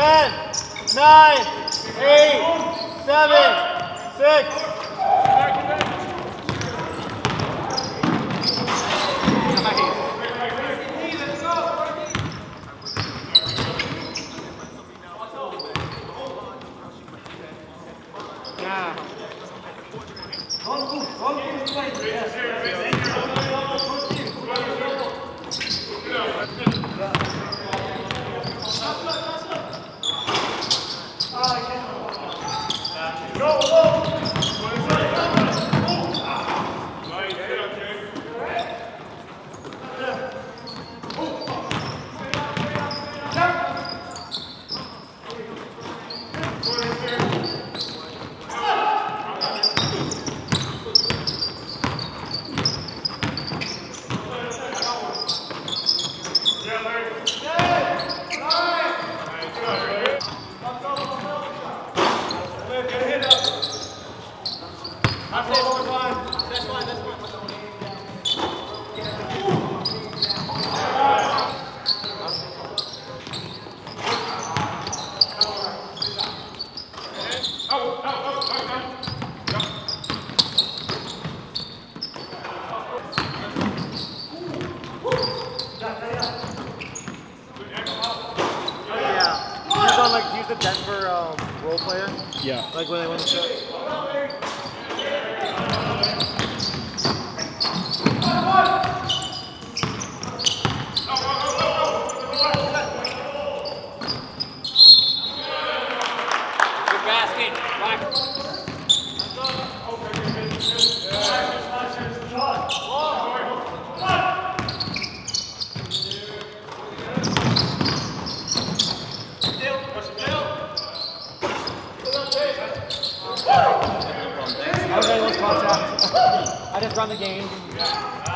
10, 9, 8, 7, 6. Like when they went to show. I just run the game.